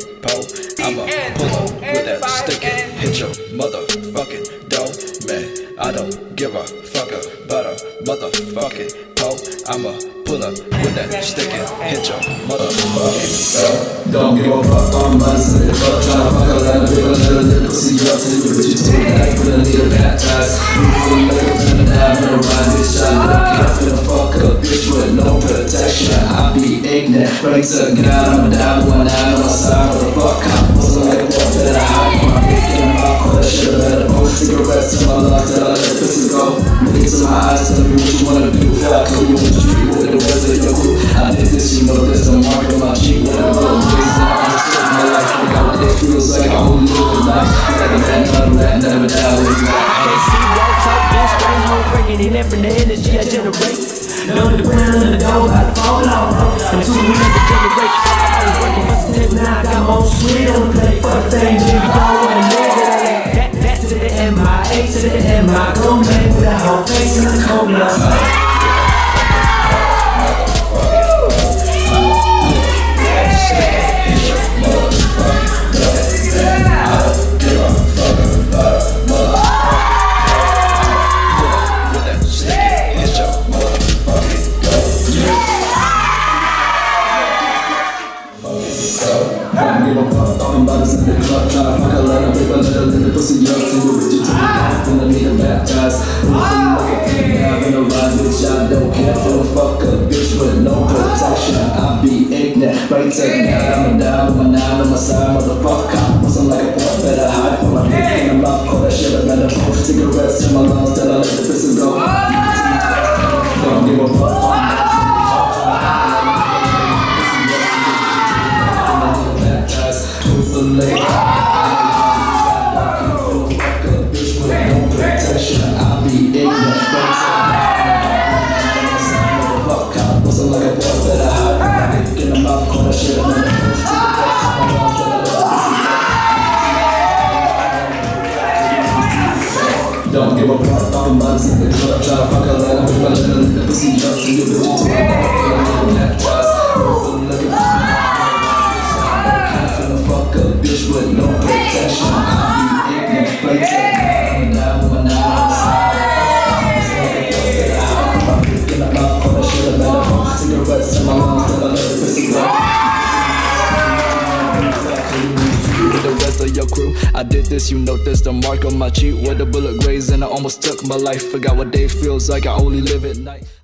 I'm a pull with that stick and hit your motherfucking dough, man. I don't give a fucker about a motherfucking pole. I'm a puller with that stick and hit your motherfucking dough. Don't give a fuck on my zip, but try to fuck a lot of people. Let a little see your sleep, but you take it like when I need a baptize. Moving like I'm trying to die, but I'm riding this shot. I'm finna fuck a bitch with no protection. I be ignorant, pray to God I'ma die when I don't stop. Fuck, I'm puzzling like a dog that I hide. I'm picking up all that shit, I had a whole cigarette till my lungs, till I let the pussy go. Look into my eyes, tell me what you wanna do. Fuck, you in the street with the rest of your crew. I did this, you know there's a mark on my cheek. When I go crazy, I understood my life. Like I it feels like I'm only living life. Like a man, not a man, never die with my eyes. Can't see why type bitch, brain home breaking. Ain't that from the energy I generate? Known the plan on the dog, I fall off. I'm too late to generate. I'm working my stick now, I got my own sweet on the plate. Fuck things, you don't wanna know that I ain't that to the M, I A to the M, I go man with a whole face in the coma. Don't give a fuck, talking about us in the club. Try to fuck a lot of people, let a little pussy up to you. But you take it back, then I need a baptize. I'm fucking having a rise, bitch, I don't care for a fuck a bitch with no protection. I be ignorant, right to God, I'ma die with my nine on my side, motherfucker. I'm pussing like a pork, better hide from my dick in the mouth. Call that shit a better pull, cigarettes in my lungs till I let the pussy go. Don't give a fuck. Like, oh, fuck a bitch with no protection. I be ignorant, fuck I wasn't like a boy that I hide. I'm in the mouth, call that shit. I'm in the first two days, I'm lost that I love. Don't give a fuck, talking about us in the club. Try to fuck a lot of people, let a little pussy jump to you, bitch. It's my motherfucker, I'm not trust. Fuck a bitch with no protection. I be ignorant, I'm down when I'm outside. I'm picking up my phone, I should have let her home. Cigarettes in my lungs, till I let the pussy go. With the rest of your crew, I did this, you know there's the mark on my cheek. With a bullet graze and I almost took my life. Forgot what day feels like, I only live at night.